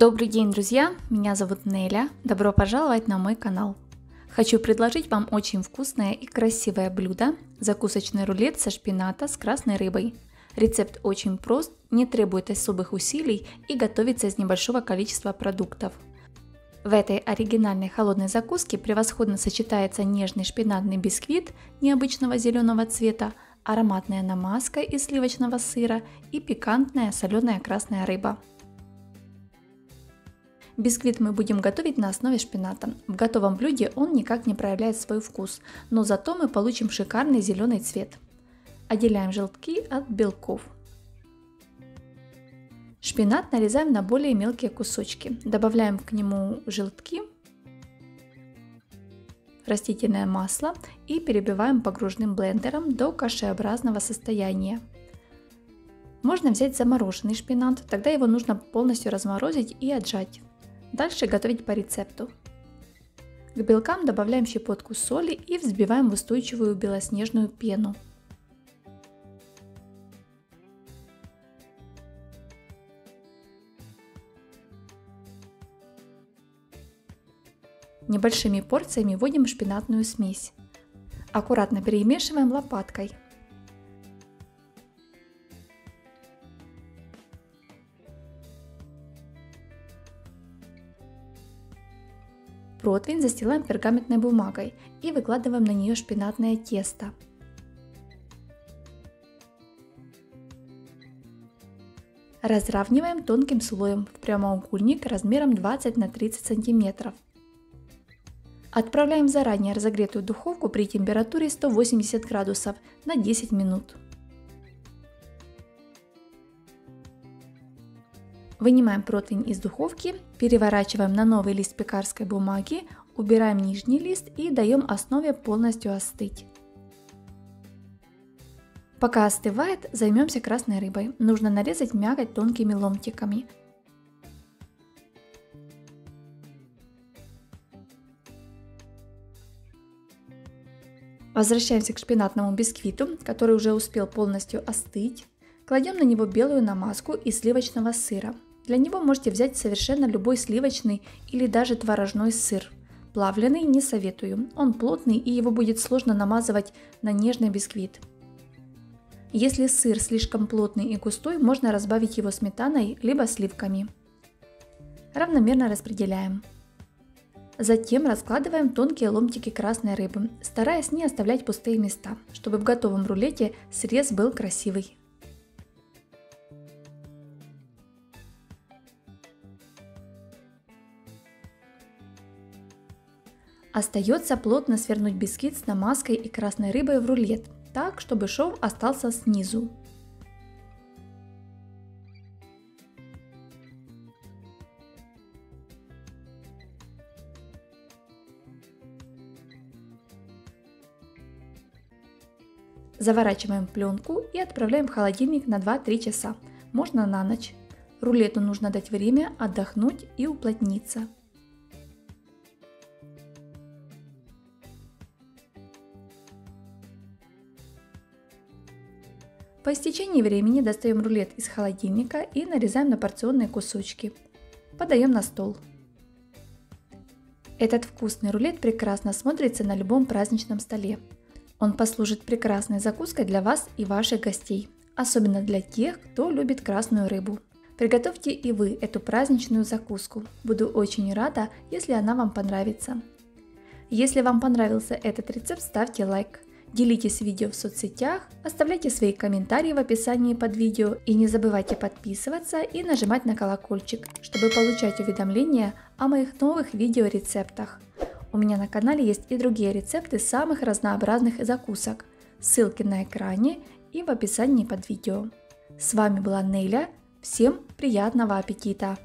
Добрый день, друзья! Меня зовут Неля. Добро пожаловать на мой канал. Хочу предложить вам очень вкусное и красивое блюдо – закусочный рулет со шпината с красной рыбой. Рецепт очень прост, не требует особых усилий и готовится из небольшого количества продуктов. В этой оригинальной холодной закуске превосходно сочетается нежный шпинатный бисквит необычного зеленого цвета, ароматная намазка из сливочного сыра и пикантная соленая красная рыба. Бисквит мы будем готовить на основе шпината. В готовом блюде он никак не проявляет свой вкус, но зато мы получим шикарный зеленый цвет. Отделяем желтки от белков. Шпинат нарезаем на более мелкие кусочки. Добавляем к нему желтки, растительное масло и перебиваем погружным блендером до кашеобразного состояния. Можно взять замороженный шпинат, тогда его нужно полностью разморозить и отжать. Дальше готовить по рецепту. К белкам добавляем щепотку соли и взбиваем в устойчивую белоснежную пену. Небольшими порциями вводим шпинатную смесь. Аккуратно перемешиваем лопаткой. Противень застилаем пергаментной бумагой и выкладываем на нее шпинатное тесто. Разравниваем тонким слоем в прямоугольник размером 20 на 30 см. Отправляем в заранее разогретую духовку при температуре 180 градусов на 10 минут. Вынимаем противень из духовки, переворачиваем на новый лист пекарской бумаги, убираем нижний лист и даем основе полностью остыть. Пока остывает, займемся красной рыбой. Нужно нарезать мякоть тонкими ломтиками. Возвращаемся к шпинатному бисквиту, который уже успел полностью остыть. Кладем на него белую намазку из сливочного сыра. Для него можете взять совершенно любой сливочный или даже творожной сыр. Плавленый не советую, он плотный и его будет сложно намазывать на нежный бисквит. Если сыр слишком плотный и густой, можно разбавить его сметаной либо сливками. Равномерно распределяем. Затем раскладываем тонкие ломтики красной рыбы, стараясь не оставлять пустые места, чтобы в готовом рулете срез был красивый. Остается плотно свернуть бисквит с намазкой и красной рыбой в рулет, так, чтобы шов остался снизу. Заворачиваем пленку и отправляем в холодильник на 2-3 часа, можно на ночь. Рулету нужно дать время отдохнуть и уплотниться. По истечении времени достаем рулет из холодильника и нарезаем на порционные кусочки. Подаем на стол. Этот вкусный рулет прекрасно смотрится на любом праздничном столе. Он послужит прекрасной закуской для вас и ваших гостей, особенно для тех, кто любит красную рыбу. Приготовьте и вы эту праздничную закуску. Буду очень рада, если она вам понравится. Если вам понравился этот рецепт, ставьте лайк. Делитесь видео в соцсетях, оставляйте свои комментарии в описании под видео и не забывайте подписываться и нажимать на колокольчик, чтобы получать уведомления о моих новых видеорецептах. У меня на канале есть и другие рецепты самых разнообразных закусок, ссылки на экране и в описании под видео. С вами была Неля, всем приятного аппетита!